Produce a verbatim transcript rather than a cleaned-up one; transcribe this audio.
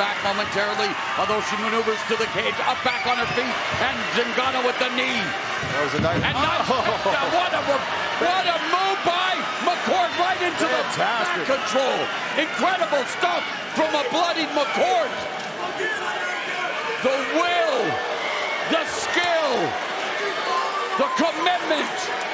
back momentarily, although she maneuvers to the cage, up back on her feet, and Zingano with the knee. That was a nice... And not, oh. uh, what, a, what a move by McCourt, right into Fantastic. the back control. Incredible stuff from a bloodied McCourt. The will, the skill, the commitment.